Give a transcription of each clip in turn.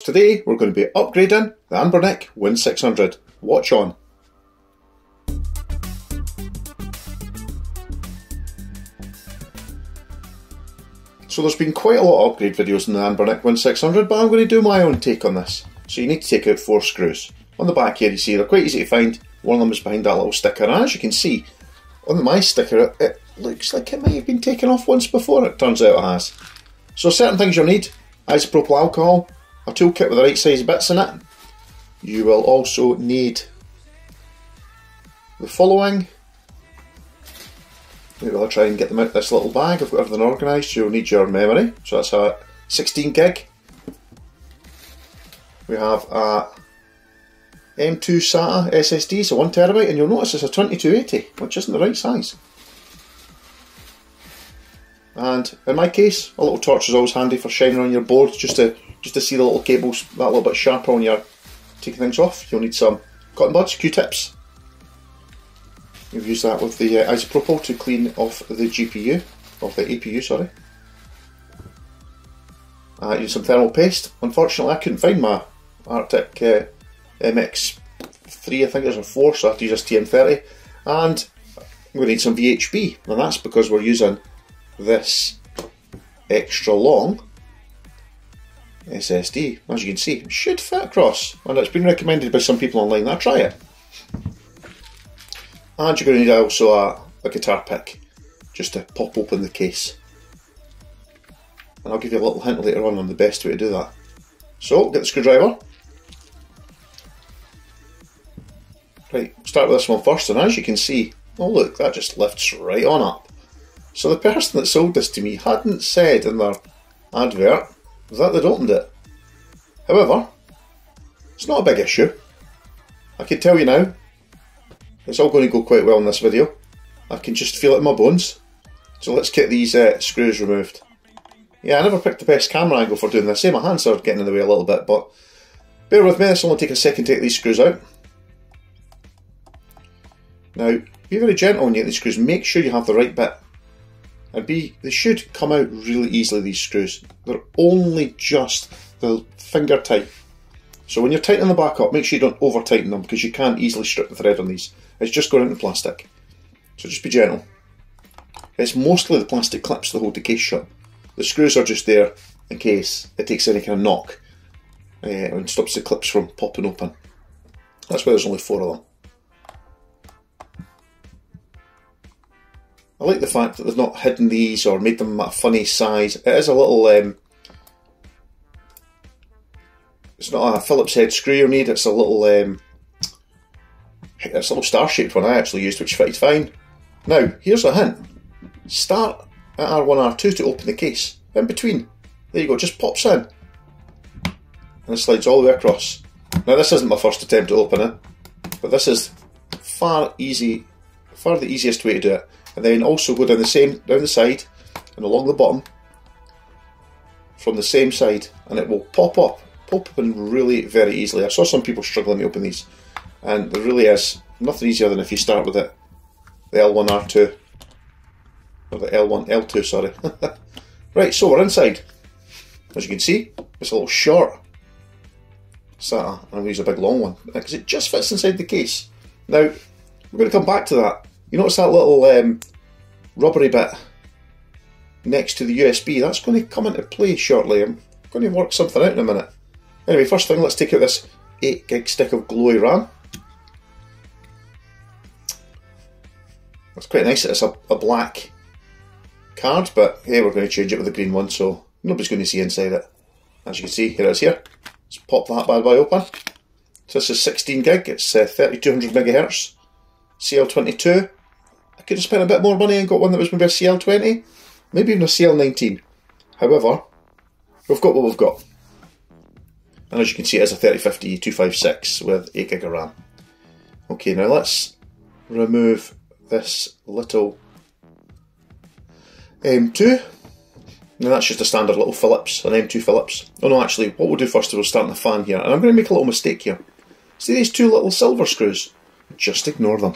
Today we're going to be upgrading the Anbernic Win 600. Watch on. So there's been quite a lot of upgrade videos in the Anbernic Win 600, but I'm going to do my own take on this. So you need to take out four screws. On the back here you see they're quite easy to find. One of them is behind that little sticker, and as you can see on my sticker it looks like it might have been taken off once before. It turns out it has. So certain things you'll need: isopropyl alcohol, a toolkit with the right size bits in it. You will also need the following. Maybe I'll try and get them out of this little bag. I've got everything organised. You'll need your memory, so that's a 16 gig. We have a M.2 SATA SSD, so 1 terabyte, and you'll notice it's a 2280, which isn't the right size. And in my case, a little torch is always handy for shining on your board, just to see the little cables that little bit sharper when you're taking things off. You'll need some cotton buds, Q-tips. You've used that with the isopropyl to clean off the GPU, off the APU, sorry. You need some thermal paste. Unfortunately, I couldn't find my Arctic MX-3, I think there's a 4, so I have to use a TM-30. And we need some VHB, and that's because we're using this extra long SSD. As you can see, it should fit across, and it's been recommended by some people online that I try it. And you're going to need also a guitar pick, just to pop open the case. And I'll give you a little hint later on the best way to do that. So, get the screwdriver. Right, we'll start with this one first, and as you can see, oh look, that just lifts right on up. So the person that sold this to me hadn't said in their advert that they'd opened it. However, it's not a big issue. I can tell you now, it's all going to go quite well in this video. I can just feel it in my bones. So let's get these screws removed. Yeah, I never picked the best camera angle for doing this. Eh? My hands are getting in the way a little bit, but bear with me, this will only take a second to take these screws out. Now, be very gentle when you get these screws, make sure you have the right bit. And B, they should come out really easily, these screws. They're only just the finger tight. So when you're tightening the back up, make sure you don't over tighten them, because you can easily strip the thread on these. It's just going into plastic. So just be gentle. It's mostly the plastic clips that hold the case shut. The screws are just there in case it takes any kind of knock and stops the clips from popping open. That's why there's only four of them. I like the fact that they've not hidden these or made them a funny size. It is a little, it's not a Phillips head screw you'll need, it's a little star shaped one I actually used, which fits fine. Now, here's a hint. Start at R1, R2 to open the case. In between. There you go, it just pops in. And it slides all the way across. Now this isn't my first attempt at opening it, but this is far the easiest way to do it. And then also go down the side and along the bottom from the same side, and it will pop open really very easily. I saw some people struggling to open these, and there really is nothing easier than if you start with it, the L1, R2, or the L1, L2, sorry. Right, so we're inside. As you can see, it's a little short SATA, and I'm going to use a big long one, because it just fits inside the case. Now, we're going to come back to that. You notice that little rubbery bit next to the USB, that's going to come into play shortly. I'm going to work something out in a minute. Anyway, first thing, let's take out this 8 gig stick of glowy RAM. That's quite nice, it's a black card, but hey, we're going to change it with a green one, so nobody's going to see inside it. As you can see, here it is here. Let's pop that bad boy open. So this is 16 gig, it's 3200 megahertz. CL22. I could have spent a bit more money and got one that was maybe a CL20, maybe even a CL19. However, we've got what we've got. And as you can see, it is a 3050 256 with 8 gig of RAM. Okay, now let's remove this little M2. Now that's just a standard little Phillips, an M2 Phillips. Oh no, actually, what we'll do first is we'll start on the fan here. And I'm going to make a little mistake here. See these two little silver screws? Just ignore them.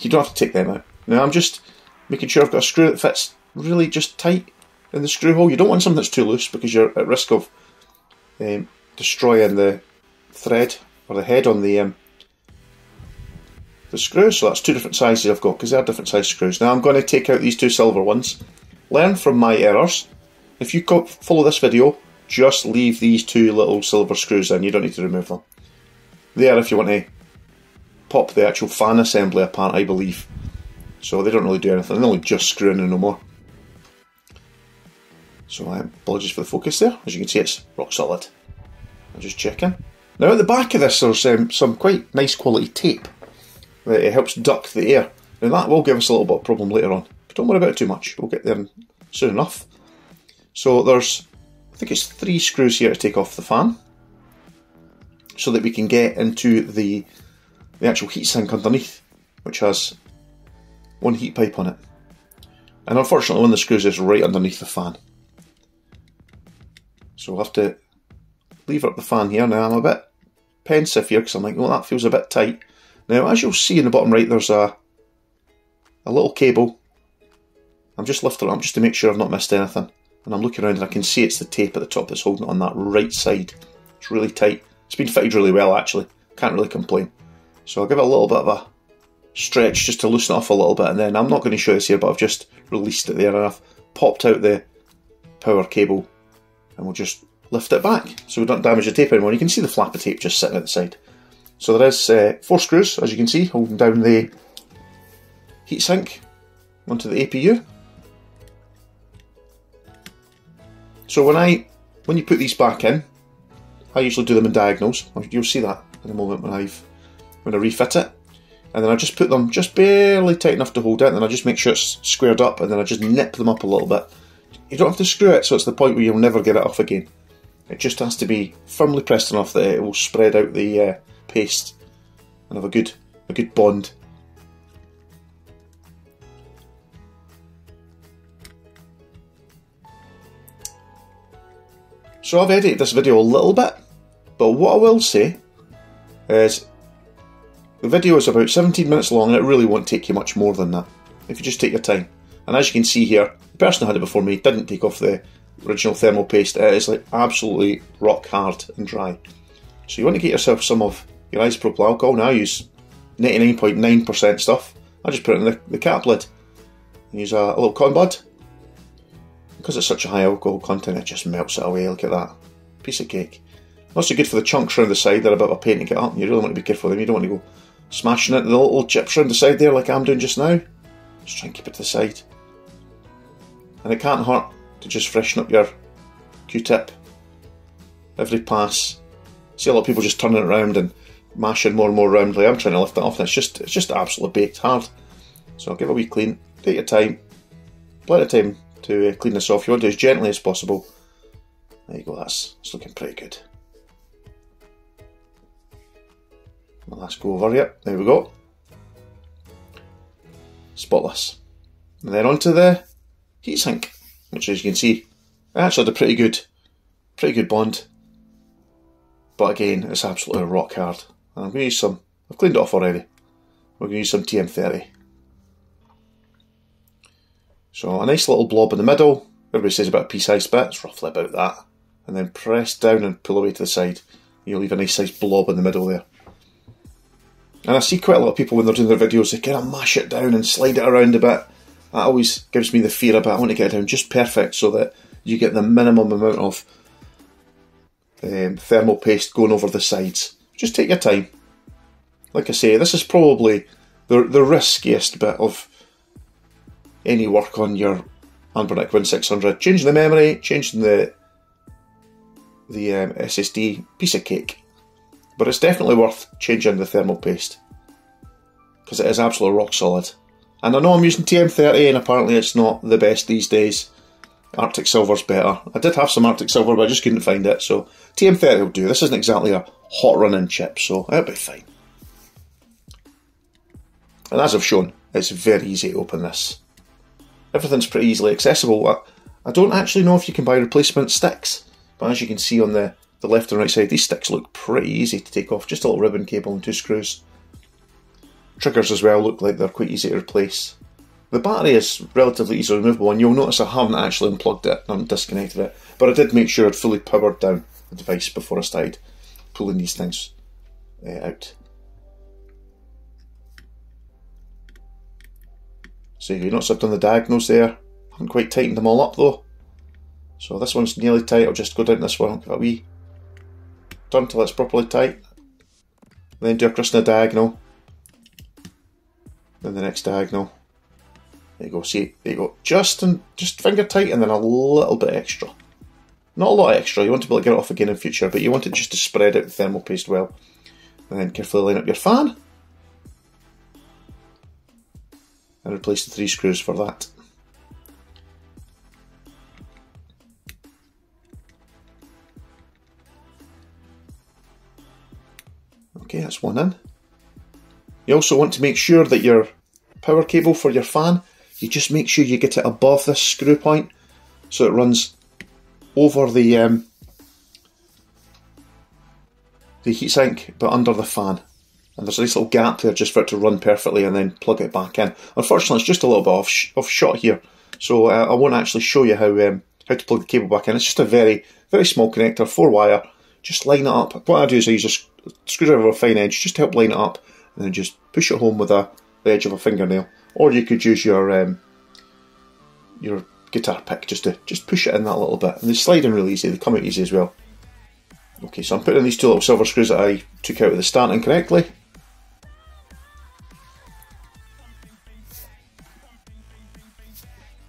You don't have to take them out. Now I'm just making sure I've got a screw that fits really just tight in the screw hole. You don't want something that's too loose because you're at risk of destroying the thread or the head on the screw. So that's two different sizes I've got because they are different size screws. Now I'm going to take out these two silver ones. Learn from my errors. If you follow this video, just leave these two little silver screws in. You don't need to remove them. They are if you want to pop the actual fan assembly apart, I believe. So they don't really do anything. They're only just screwing in no more. So I apologise for the focus there. As you can see, it's rock solid. I'll just check in. Now at the back of this there's some quite nice quality tape that helps duct the air. Now that will give us a little bit of a problem later on, but don't worry about it too much, we'll get there soon enough. So there's, I think it's three screws here to take off the fan, so that we can get into the actual heatsink underneath, which has one heat pipe on it. And unfortunately one of the screws is right underneath the fan. So we'll have to lever up the fan here. Now I'm a bit pensive here because I'm like, well, that feels a bit tight. Now as you'll see in the bottom right there's a little cable. I'm just lifting it up just to make sure I've not missed anything. And I'm looking around and I can see it's the tape at the top that's holding it on that right side. It's really tight. It's been fitted really well actually. Can't really complain. So I'll give it a little bit of a stretch just to loosen it off a little bit, and then I'm not going to show this here, but I've just released it there and I've popped out the power cable and we'll just lift it back so we don't damage the tape anymore. You can see the flap of tape just sitting at the side. So there is four screws, as you can see, holding down the heatsink onto the APU. So when you put these back in, I usually do them in diagonals. You'll see that in a moment when I refit it. And then I just put them just barely tight enough to hold it, and then I just make sure it's squared up, and then I just nip them up a little bit. You don't have to screw it, so it's the point where you'll never get it off again. It just has to be firmly pressed enough that it will spread out the paste and have a good bond. So I've edited this video a little bit, but what I will say is the video is about 17 minutes long and it really won't take you much more than that if you just take your time. And as you can see here, the person who had it before me didn't take off the original thermal paste. It is like absolutely rock hard and dry. So you want to get yourself some of your isopropyl alcohol. Now I use 99.9% stuff. I just put it in the cap lid and use a little cotton bud. Because it's such a high alcohol content, it just melts it away. Look at that. Piece of cake. Not so good for the chunks around the side. They're a bit of a pain to get up. You really want to be careful with them. You don't want to go smashing it. The little chips around the side there like I'm doing just now. Just try and keep it to the side. And it can't hurt to just freshen up your Q-tip every pass. See a lot of people just turning it around and mashing more and more round. Like I'm trying to lift that off and it's just absolutely baked hard. So I'll give it a wee clean. Take your time. Plenty of time to clean this off. You want to do as gently as possible. There you go, that's looking pretty good. Well, let's go over here. There we go. Spotless. And then onto the heatsink, which as you can see, I actually had a pretty good bond. But again, it's absolutely rock hard. And I'm going to use some, I've cleaned it off already. We're going to use some TM-30. So a nice little blob in the middle. Everybody says about a pea-sized bit, it's roughly about that. And then press down and pull away to the side. You'll leave a nice sized blob in the middle there. And I see quite a lot of people when they're doing their videos, they kind of mash it down and slide it around a bit. That always gives me the fear about I want to get it down just perfect so that you get the minimum amount of thermal paste going over the sides. Just take your time. Like I say, this is probably the riskiest bit of any work on your Anbernic Win 600. Changing the memory, changing the SSD, piece of cake. But it's definitely worth changing the thermal paste because it is absolutely rock solid. And I know I'm using TM30 and apparently it's not the best these days. Arctic Silver's better. I did have some Arctic Silver but I just couldn't find it, so TM30 will do. This isn't exactly a hot running chip, so it'll be fine. And as I've shown, it's very easy to open this. Everything's pretty easily accessible. I don't actually know if you can buy replacement sticks, but as you can see on the left and right side, these sticks look pretty easy to take off. Just a little ribbon cable and two screws. Triggers as well look like they're quite easy to replace. The battery is relatively easily removable and you'll notice I haven't actually unplugged it, I haven't disconnected it, but I did make sure it's fully powered down. the device before I started pulling these things out. So you're not zipped on the diagonals there. Haven't quite tightened them all up though. So this one's nearly tight. I'll just go down this one, give it a wee turn till it's properly tight. Then do a Christina diagonal. Then the next diagonal. There you go, see, there you go. Just finger tight and then a little bit extra. Not a lot extra, you want to be able to get it off again in future, but you want it just to spread out the thermal paste well. And then carefully line up your fan. And replace the 3 screws for that. Okay, that's one in. You also want to make sure that your power cable for your fan, you just make sure you get it above this screw point so it runs over the heatsink but under the fan. And there's a nice little gap there just for it to run perfectly and then plug it back in. Unfortunately, it's just a little bit off shot here, so I won't actually show you how to plug the cable back in. It's just a very, very small connector, 4-wire. Just line it up. What I do is I use a screwdriver with a fine edge just to help line it up and then just push it home with the edge of a fingernail. Or you could use your guitar pick just to push it in that little bit. And they slide in really easy, they come out easy as well. Okay, so I'm putting in these 2 little silver screws that I took out of the start incorrectly.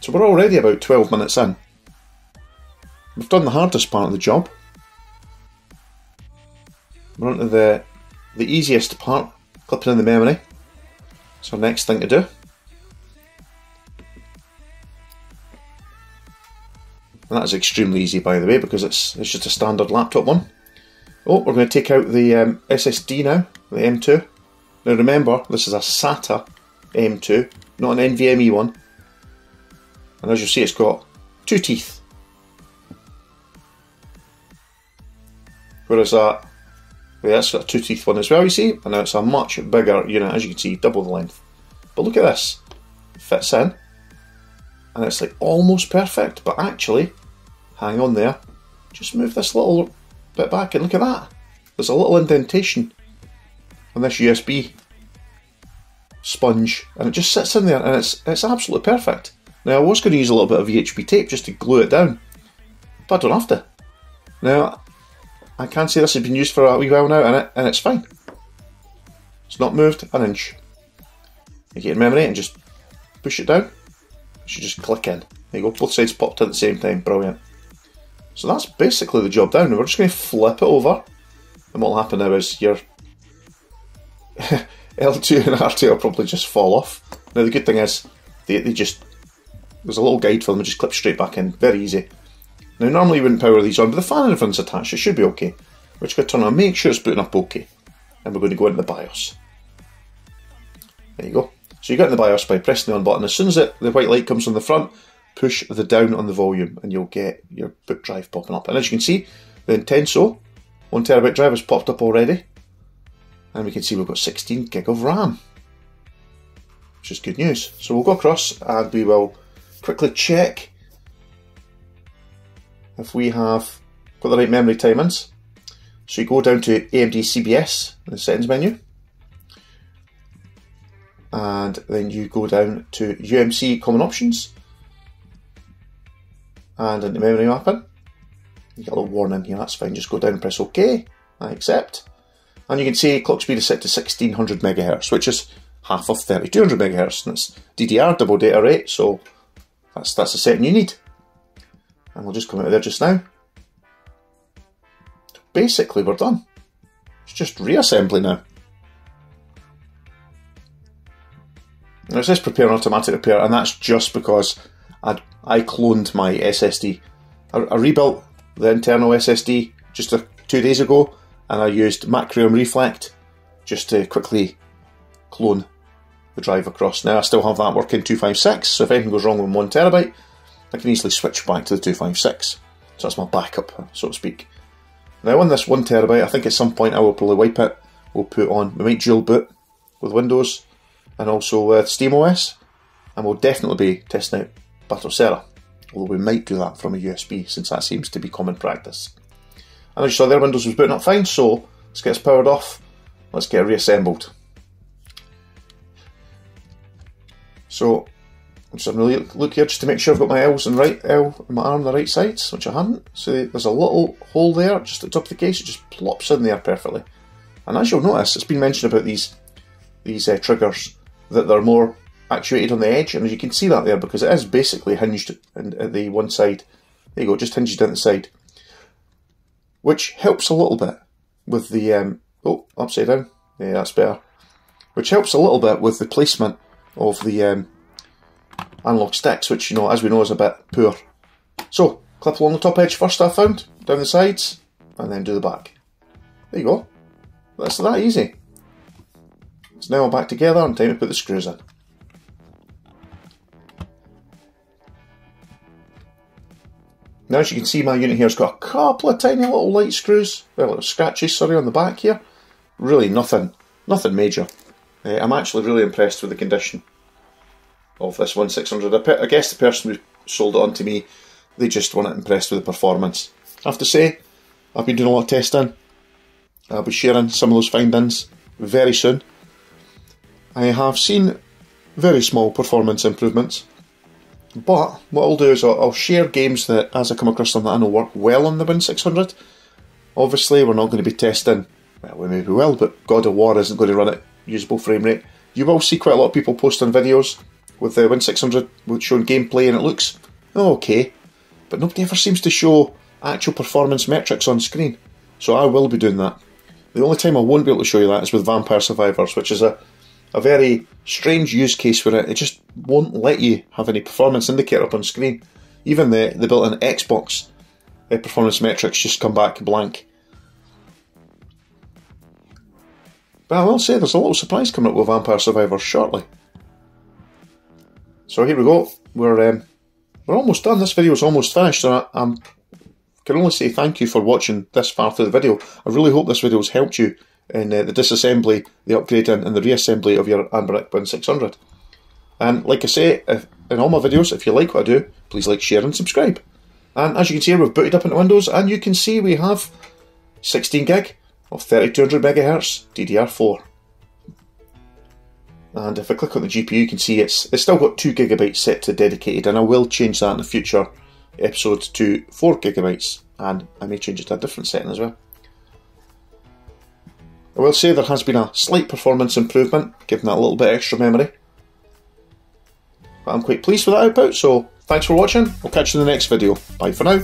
So we're already about 12 minutes in. We've done the hardest part of the job. We're on to the easiest part, clipping in the memory. It's our next thing to do. And that is extremely easy, by the way, because it's just a standard laptop one. Oh, we're going to take out the SSD now, the M2. Now remember, this is a SATA M2, not an NVMe one. And as you see, it's got 2 teeth. Whereas that, yeah, that's got a 2-teeth one as well, you see, and now it's a much bigger unit, as you can see, double the length. But look at this, it fits in, and it's like almost perfect, but actually, hang on there, just move this little bit back and look at that. There's a little indentation on this USB sponge, and it just sits in there, and it's absolutely perfect. Now I was going to use a little bit of VHB tape just to glue it down, but I don't have to. Now, I can say this has been used for a wee while now and it's fine. It's not moved an inch. You get your memory and just push it down. It should just click in. There you go, both sides popped in at the same time, brilliant. So that's basically the job done. We're just going to flip it over and what will happen now is your L2 and R2 will probably just fall off. Now the good thing is, they just, there's a little guide for them, they just clip straight back in, very easy. Now normally you wouldn't power these on, but the fan and everything's attached, it should be okay. We're just going to turn on, make sure it's booting up okay. And we're going to go into the BIOS. There you go. So you get in the BIOS by pressing the on button. As soon as the white light comes on the front, push the down on the volume and you'll get your boot drive popping up. And as you can see, the Intenso 1TB drive has popped up already. And we can see we've got 16 gig of RAM. Which is good news. So we'll go across and we will quickly check if we have got the right memory timings. So you go down to AMD CBS in the settings menu and then you go down to UMC Common Options and into memory mapping. You get a little warning here, that's fine, just go down and press OK, I accept. And you can see clock speed is set to 1600 MHz, which is half of 3200 MHz and it's DDR double data rate, so that's the setting you need. And we'll just come out of there just now. Basically we're done. It's just reassembly now. Now it says prepare an automatic repair and that's just because I cloned my SSD. I rebuilt the internal SSD just 2 days ago and I used Macrium Reflect just to quickly clone the drive across. Now I still have that working 256, so if anything goes wrong with 1TB, I can easily switch back to the 256, so that's my backup, so to speak. Now on this 1TB, I think at some point I will probably wipe it. We'll put on, we might dual boot with Windows and also with SteamOS, and we'll definitely be testing out Batocera, although we might do that from a USB since that seems to be common practice. And as you saw there, Windows was booting up fine, so let's get this powered off, let's get it reassembled. So I'm just having a look here just to make sure I've got my L and my R on the right sides, which I haven't. So there's a little hole there just at the top of the case, it just plops in there perfectly. And as you'll notice, it's been mentioned about these triggers that they're more actuated on the edge, and as you can see that there, because it is basically hinged at the one side. There you go, just hinged down the side, which helps a little bit with the oh, upside down, yeah, that's better. Which helps a little bit with the placement of the analog sticks, which, you know, as we know, is a bit poor. So clip along the top edge first, I found, down the sides, and then do the back. There you go. That's that easy. It's now all back together and time to put the screws in. Now, as you can see, my unit here has got a couple of tiny little light screws, well, little scratches, sorry, on the back here. Really nothing major. I'm actually really impressed with the condition of this Win 600. I guess the person who sold it on to me, they just weren't impressed with the performance. I have to say, I've been doing a lot of testing. I'll be sharing some of those findings very soon. I have seen very small performance improvements. But what I'll do is I'll share games that, as I come across them, that I know work well on the Win 600. Obviously, we're not going to be testing, well, we maybe will, but God of War isn't going to run at usable frame rate. You will see quite a lot of people posting videos with the Win 600 showing gameplay, and it looks okay, but nobody ever seems to show actual performance metrics on screen. So I will be doing that. The only time I won't be able to show you that is with Vampire Survivors, which is a very strange use case where it just won't let you have any performance indicator up on screen. Even the built-in Xbox performance metrics just come back blank. But I will say there's a little surprise coming up with Vampire Survivors shortly. So here we go, we're almost done, this video is almost finished, and I can only say thank you for watching this far through the video. I really hope this video has helped you in the disassembly, the upgrading and the reassembly of your Anbernic Win 600. And like I say, in all my videos, if you like what I do, please like, share and subscribe. And as you can see, we've booted up into Windows, and you can see we have 16 gig of 3200 MHz DDR4. And if I click on the GPU, you can see it's still got 2 GB set to dedicated, and I will change that in the future episode to 4 GB, and I may change it to a different setting as well. I will say there has been a slight performance improvement, given that a little bit extra memory. But I'm quite pleased with that output, so thanks for watching. We'll catch you in the next video. Bye for now.